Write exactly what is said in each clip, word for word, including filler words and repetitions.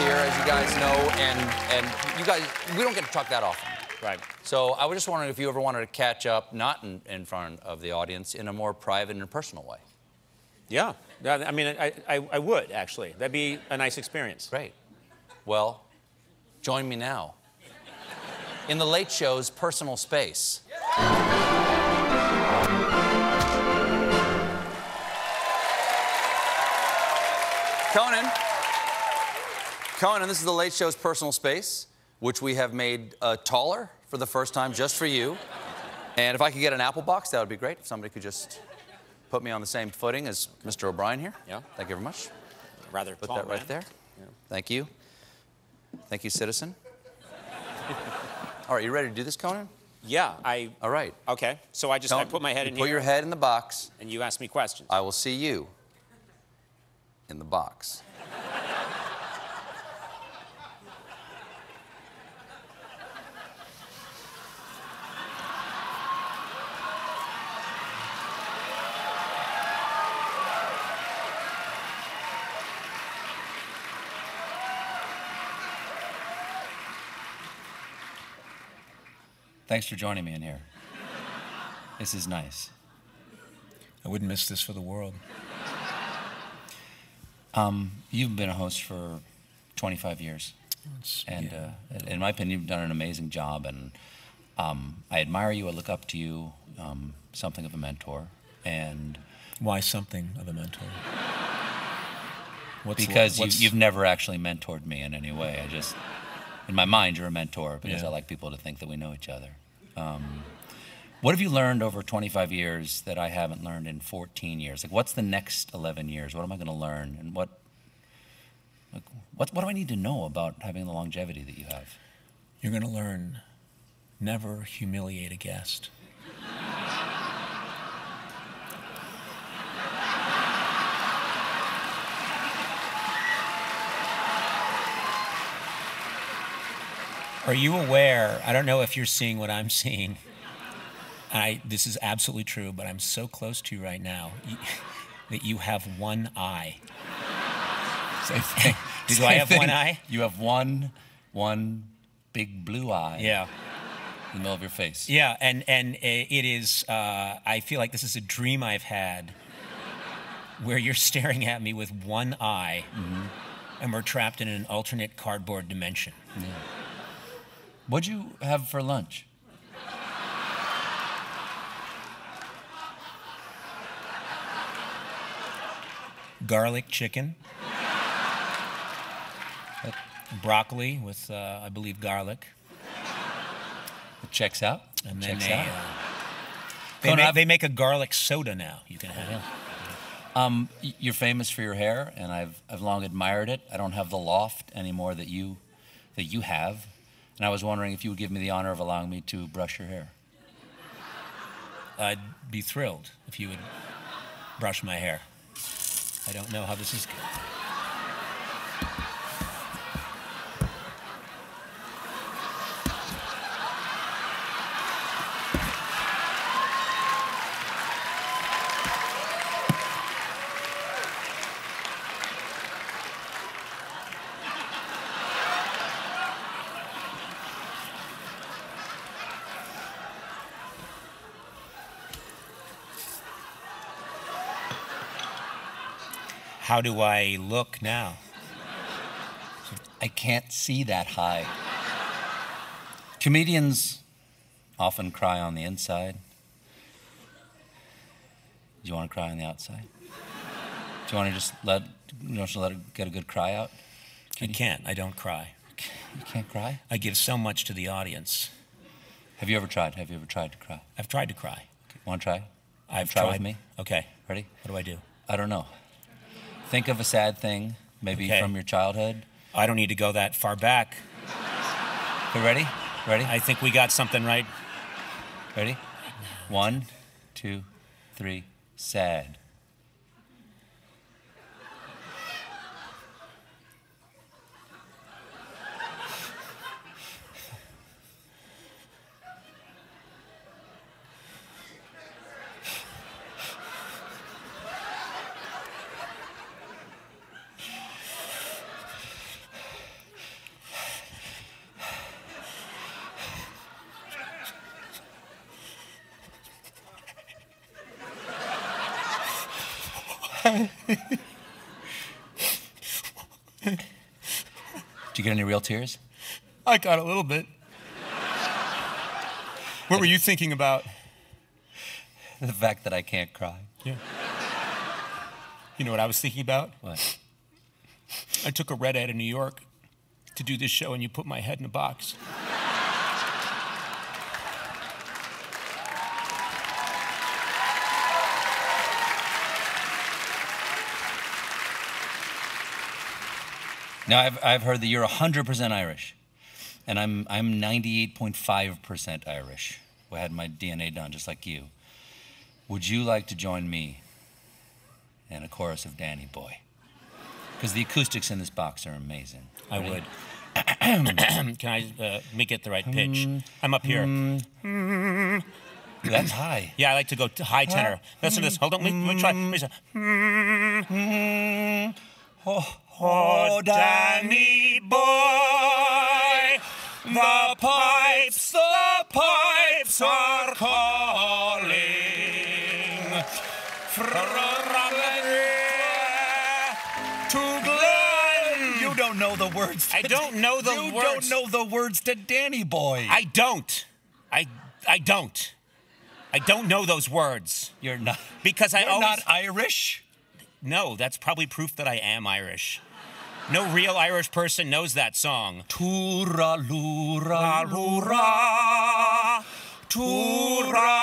here, as you guys know, and and you guys, we don't get to talk that often. Right. So I was just wondering if you ever wanted to catch up, not in, in front of the audience, in a more private and personal way. Yeah. I mean, I, I, I would, actually. That'd be a nice experience. Great. Well, join me now in The Late Show's Personal Space. Conan. Conan, this is The Late Show's Personal Space, which we have made uh, taller for the first time just for you. And if I could get an apple box, that would be great. If somebody could just put me on the same footing as Mister O'Brien here. Yeah. Thank you very much. Rather put tall, that right man. There. Yeah. Thank you. Thank you, citizen. All right, you ready to do this, Conan? Yeah, I... All right. Okay, so I just Conan, I put my head in here. Put your head in the box. And you ask me questions. I will see you in the box. Thanks for joining me in here. This is nice. I wouldn't miss this for the world. Um, you've been a host for twenty-five years. It's, and yeah. uh, in my opinion, you've done an amazing job. And um, I admire you. I look up to you. Um, something of a mentor. And why something of a mentor? What's because what, what's... You, you've never actually mentored me in any way. I just... In my mind, you're a mentor, because yeah. I like people to think that we know each other. Um, what have you learned over twenty-five years that I haven't learned in fourteen years? Like, what's the next eleven years? What am I going to learn? And what, like, what, what do I need to know about having the longevity that you have? You're going to learn never humiliate a guest. Are you aware, I don't know if you're seeing what I'm seeing. I, this is absolutely true, but I'm so close to you right now you, that you have one eye. Same thing. Did Same I have thing. one eye? You have one, one big blue eye. Yeah. In the middle of your face. Yeah, and, and it is, uh, I feel like this is a dream I've had where you're staring at me with one eye mm-hmm. and we're trapped in an alternate cardboard dimension. Yeah. What'd you have for lunch? Garlic chicken. Broccoli with, uh, I believe, garlic. It checks out. And then checks they, out. Uh, they, make, they make a garlic soda now. You can have. Um, you're famous for your hair, and I've I've long admired it. I don't have the loft anymore that you that you have. And I was wondering if you would give me the honor of allowing me to brush your hair. I'd be thrilled if you would brush my hair. I don't know how this is How do I look now? I can't see that high. Comedians often cry on the inside. Do you want to cry on the outside? Do you want to just let, you know, let it get a good cry out? Can I can't. I don't cry. You can't cry? I give so much to the audience. Have you ever tried? Have you ever tried to cry? I've tried to cry. Want to try? I've tried. Try with me? Okay. Ready? What do I do? I don't know. Think of a sad thing, maybe okay. from your childhood. I don't need to go that far back. You ready? Ready? I think we got something right. Ready? One, two, three, sad. Did you get any real tears? I got a little bit. What were you thinking about? The fact that I can't cry. Yeah. You know what I was thinking about? What? I took a red eye to New York to do this show, and you put my head in a box. Now, I've, I've heard that you're one hundred percent Irish, and I'm ninety-eight point five percent I'm Irish. I had my D N A done, just like you. Would you like to join me in a chorus of Danny Boy? Because the acoustics in this box are amazing. I right? would. Can I uh, make it the right pitch? Mm. I'm up here. Mm. That's high. Yeah, I like to go to high tenor. Mm. Listen to this. Hold on. Let me try. Let me try. Mm. Oh. Oh, Danny boy, the pipes, the pipes are calling from to Glen. You don't know the words to I don't know the you words. You don't know the words to Danny Boy. I don't. I, I don't. I don't know those words. You're not. Because I you're always... not Irish? No, that's probably proof that I am Irish. No real Irish person knows that song. Tooraluralura, tooralurala.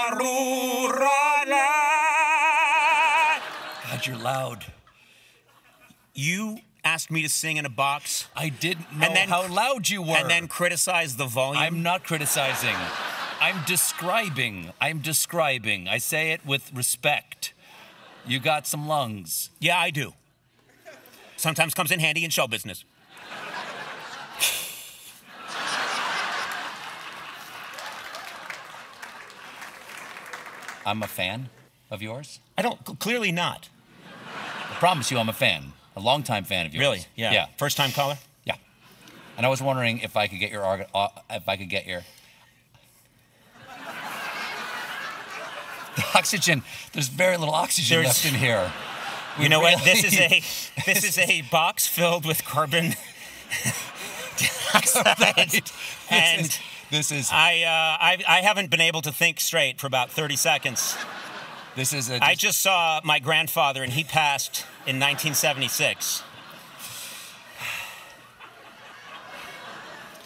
God, you're loud. You asked me to sing in a box. I didn't know then, how loud you were. And then criticize the volume. I'm not criticizing. I'm describing. I'm describing. I say it with respect. You got some lungs. Yeah, I do. Sometimes comes in handy in show business. I'm a fan of yours? I don't, clearly not. I promise you I'm a fan, a longtime fan of yours. Really? Yeah. Yeah. First time caller? Yeah. And I was wondering if I could get your, uh, if I could get your... The oxygen, there's very little oxygen there's... left in here. We you know really... what? This is a this is a box filled with carbon dioxide, and this is, this is... I, uh, I I haven't been able to think straight for about thirty seconds. This is a. Just... I just saw my grandfather, and he passed in nineteen seventy-six.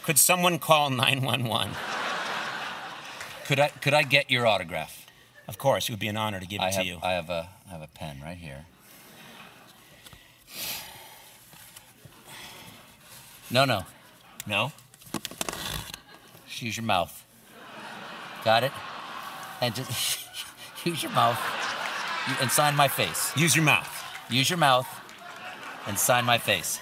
Could someone call nine one one? Could I could I get your autograph? Of course, it would be an honor to give it I to have, you. I have a I have a pen right here. No, no. No? Just use your mouth. Got it? And just use your mouth and sign my face. Use your mouth. Use your mouth and sign my face.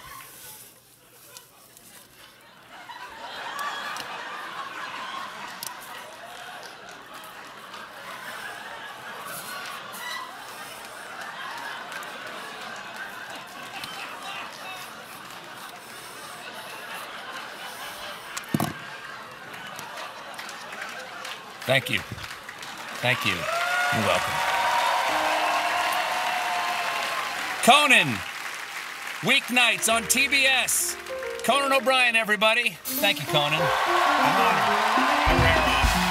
Thank you. Thank you. You're welcome. Conan, weeknights on T B S. Conan O'Brien, everybody. Thank you, Conan. I'm honored. I'm very honored.